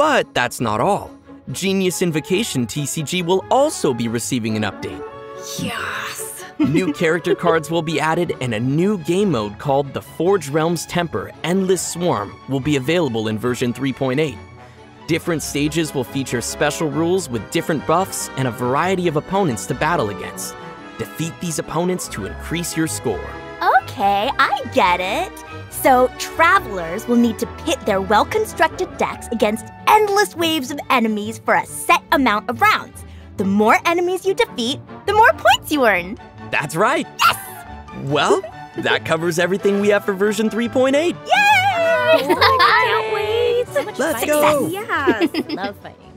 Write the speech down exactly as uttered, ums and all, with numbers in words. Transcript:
But that's not all. Genius Invocation T C G will also be receiving an update. Yes! New character cards will be added, and a new game mode called The Forge Realm's Temper Endless Swarm will be available in version three point eight. Different stages will feature special rules with different buffs and a variety of opponents to battle against. Defeat these opponents to increase your score. Okay, I get it. So, travelers will need to pit their well-constructed decks against endless waves of enemies for a set amount of rounds. The more enemies you defeat, the more points you earn. That's right. Yes! Well, that covers everything we have for version three point eight. Yay! Oh, I can't wait. So much Let's fun. go. Yes. Love fighting.